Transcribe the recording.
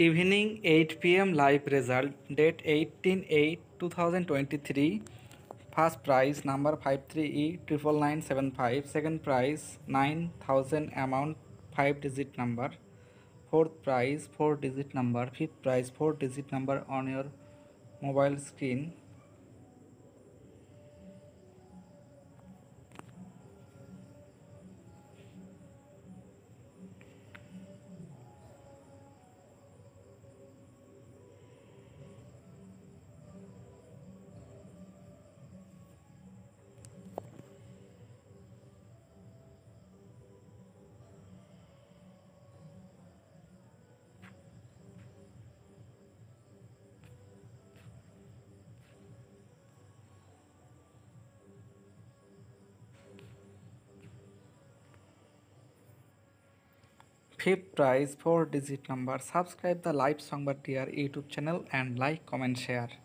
Evening 8 PM live result. Date 18/8/2023. First prize number 53E99975. Second prize 9,000. Amount 5-digit number. Fourth prize 4-digit number. Fifth prize 4-digit number on your mobile screen. Fifth prize 4-digit number. Subscribe the Live Sambad to our YouTube channel and like, comment, share.